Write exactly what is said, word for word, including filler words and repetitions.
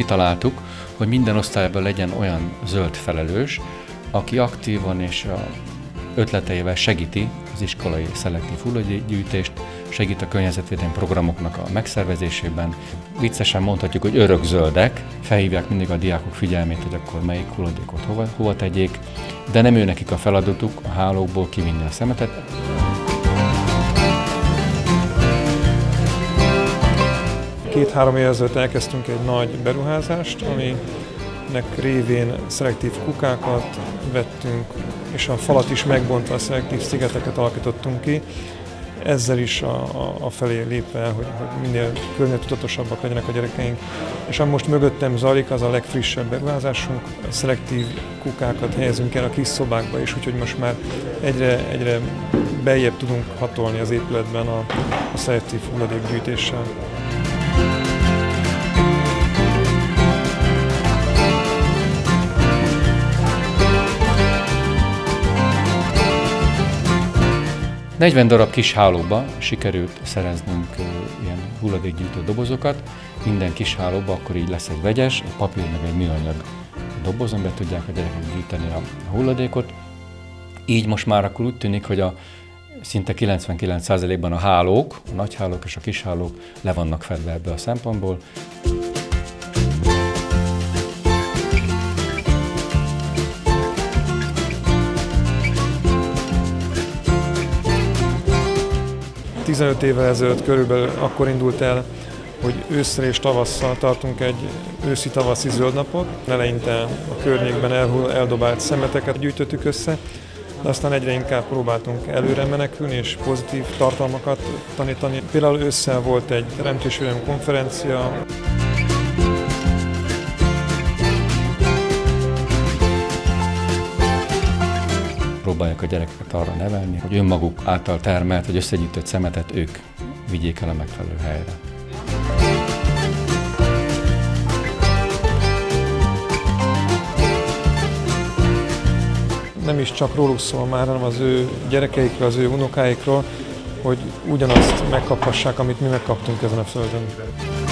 kitaláltuk, hogy minden osztályban legyen olyan zöld felelős, aki aktívan és a ötleteivel segíti az iskolai szelektív hulladékgyűjtést, segít a környezetvédelmi programoknak a megszervezésében. Viccesen mondhatjuk, hogy örök zöldek, felhívják mindig a diákok figyelmét, hogy akkor melyik hulladékot hova, hova tegyék, de nem ő nekik a feladatuk a hálókból kivinni a szemetet. Két-három évvel ezelőtt elkezdtünk egy nagy beruházást, aminek révén szelektív kukákat vettünk, és a falat is megbontva szelektív szigeteket alakítottunk ki, ezzel is a, a, a felé lépve, hogy, hogy minél környezetudatosabbak legyenek a gyerekeink. És ami most mögöttem zajlik, az a legfrissebb beruházásunk. Szelektív kukákat helyezünk el a kis szobákba is, úgyhogy most már egyre, egyre beljebb tudunk hatolni az épületben a, a szelektív hulladékgyűjtéssel. negyven darab kis hálóba sikerült szereznünk ilyen hulladékgyűjtő dobozokat. Minden kis hálóba akkor így lesz egy vegyes, egy papír meg egy műanyag dobozon, be tudják a gyerekek gyűjteni a hulladékot. Így most már akkor úgy tűnik, hogy a szinte kilencvenkilenc százalékban a hálók, a nagy hálók és a kis hálók le vannak fedve ebből a szempontból. tizenöt évvel ezelőtt körülbelül akkor indult el, hogy ősszel és tavasszal tartunk egy őszi-tavaszi zöldnapot. Eleinte a környékben eldobált szemeteket gyűjtöttük össze, de aztán egyre inkább próbáltunk előre menekülni és pozitív tartalmakat tanítani. Például ősszel volt egy teremtésvédelmi konferencia. Próbálják a gyerekeket arra nevelni, hogy önmaguk által termelt, vagy összegyűjtött szemetet ők vigyék el a megfelelő helyre. Nem is csak róluk szól már, hanem az ő gyerekeikről, az ő unokáikról, hogy ugyanazt megkaphassák, amit mi megkaptunk ezen a földön.